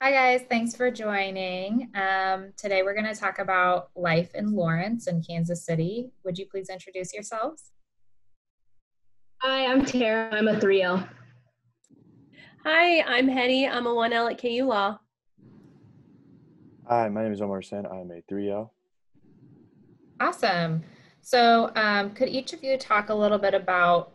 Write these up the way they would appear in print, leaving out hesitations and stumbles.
Hi guys, thanks for joining. Today we're going to talk about life in Lawrence in Kansas City. Would you please introduce yourselves? Hi, I'm Tara. I'm a 3L. Hi, I'm Hetty. I'm a 1L at KU Law. Hi, my name is Omar Sen. I'm a 3L. Awesome. So could each of you talk a little bit about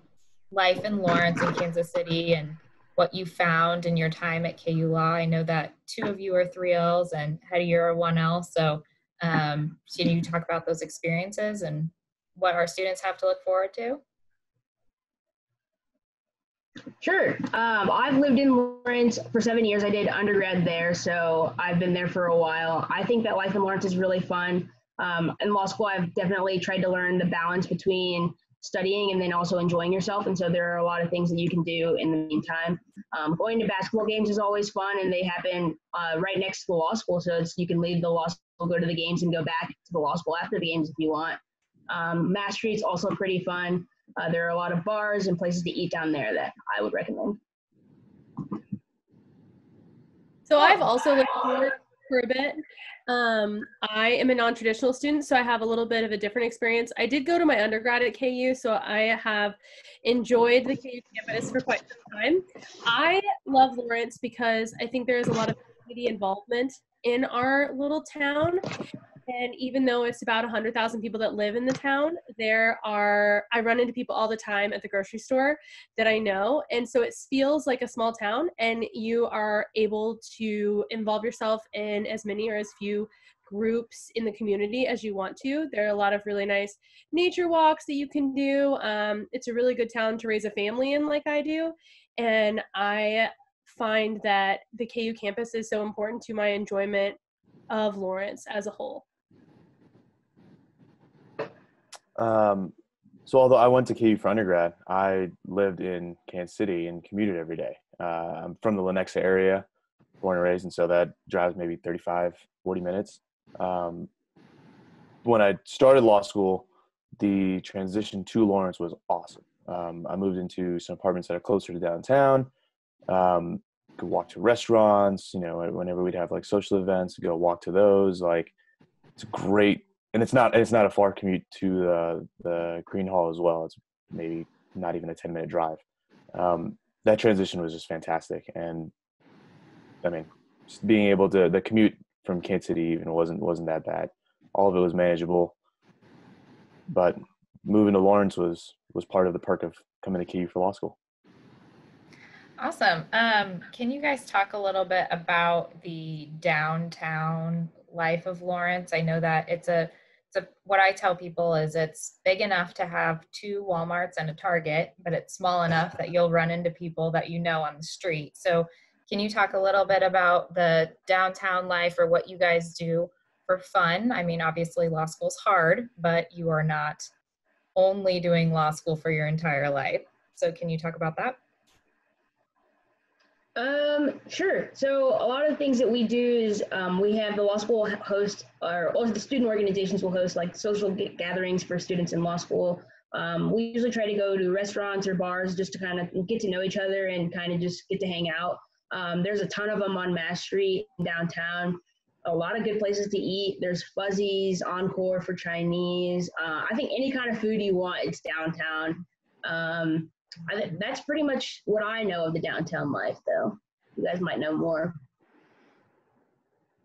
life in Lawrence in Kansas City and what you found in your time at KU Law? I know that two of you are 3Ls and Hetty, you're a 1L, so can you talk about those experiences and what our students have to look forward to? Sure. I've lived in Lawrence for 7 years. I did undergrad there, so I've been there for a while. I think that life in Lawrence is really fun. In law school, I've definitely tried to learn the balance between studying and then also enjoying yourself, and so there are a lot of things that you can do in the meantime. Going to basketball games is always fun, and they happen right next to the law school, so you can leave the law school, go to the games, and go back to the law school after the games if you want. Mass Street's also pretty fun. There are a lot of bars and places to eat down there that I would recommend. So I've also lived here for a bit. I am a non-traditional student, so I have a little bit of a different experience. I did go to my undergrad at KU, so I have enjoyed the KU campus for quite some time. I love Lawrence because I think there is a lot of community involvement in our little town. And even though it's about 100,000 people that live in the town, I run into people all the time at the grocery store that I know. And so it feels like a small town, and you are able to involve yourself in as many or as few groups in the community as you want to. There are a lot of really nice nature walks that you can do. It's a really good town to raise a family in, like I do. And I find that the KU campus is so important to my enjoyment of Lawrence as a whole. So although I went to KU for undergrad, I lived in Kansas City and commuted every day. I'm from the Lenexa area, born and raised, and so that drives maybe 35, 40 minutes. When I started law school, the transition to Lawrence was awesome. I moved into some apartments that are closer to downtown. Could walk to restaurants, you know, whenever we'd have like social events, go walk to those. Like, it's great. And it's not a far commute to the Green Hall as well. It's maybe not even a 10-minute drive. That transition was just fantastic. And I mean, just being able to, the commute from Kansas City even wasn't that bad. All of it was manageable, but moving to Lawrence was part of the perk of coming to KU for law school. Awesome. Can you guys talk a little bit about the downtown life of Lawrence? I know that what I tell people is it's big enough to have two Walmarts and a Target, but it's small enough that you'll run into people that you know on the street. So can you talk a little bit about the downtown life or what you guys do for fun? I mean, obviously law school's hard, but you are not only doing law school for your entire life. So can you talk about that? Sure. So a lot of the things that we do is we have the law school host, or all the student organizations will host like social gatherings for students in law school. We usually try to go to restaurants or bars just to kind of get to know each other and kind of just get to hang out. There's a ton of them on Mass Street downtown. A lot of good places to eat. There's Fuzzy's, Encore for Chinese. I think any kind of food you want, it's downtown. That's pretty much what I know of the downtown life, though. You guys might know more.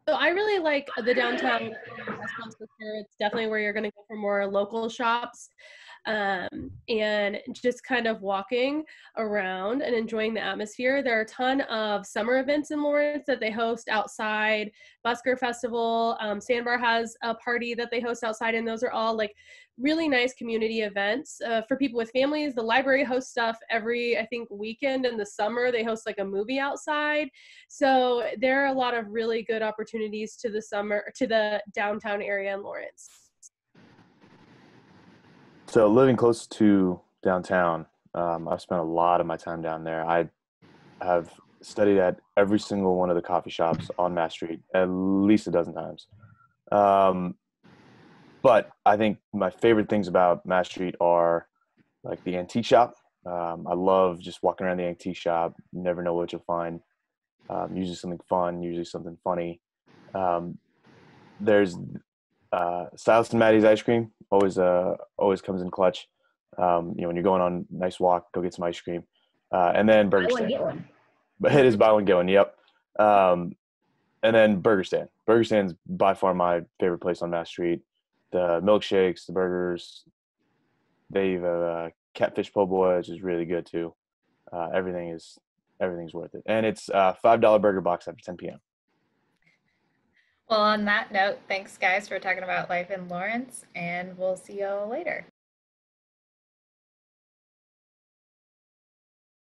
So I really like the downtown restaurants for sure. It's definitely where you're going to go for more local shops, and just kind of walking around and enjoying the atmosphere. There are a ton of summer events in Lawrence that they host outside. Busker Festival, Sandbar has a party that they host outside, and those are all like really nice community events for people with families. The library hosts stuff every, I think, weekend in the summer. They host like a movie outside. So there are a lot of really good opportunities to the downtown area in Lawrence. So living close to downtown, I've spent a lot of my time down there. I have studied at every single one of the coffee shops on Mass Street at least a dozen times. But I think my favorite things about Mass Street are like the antique shop. I love just walking around the antique shop. You never know what you'll find. usually something fun, usually something funny. There's Silas and Maddie's ice cream, always comes in clutch. You know, when you're going on a nice walk, go get some ice cream. And then Burger Stand. But it is buy one, get one, yep. And then Burger Stand. Burger Stand's by far my favorite place on Mass Street. The milkshakes, the burgers. They've catfish po' boy, which is really good too. Everything's worth it. And it's $5 burger box after 10 p.m. Well, on that note, thanks guys for talking about life in Lawrence, and we'll see y'all later.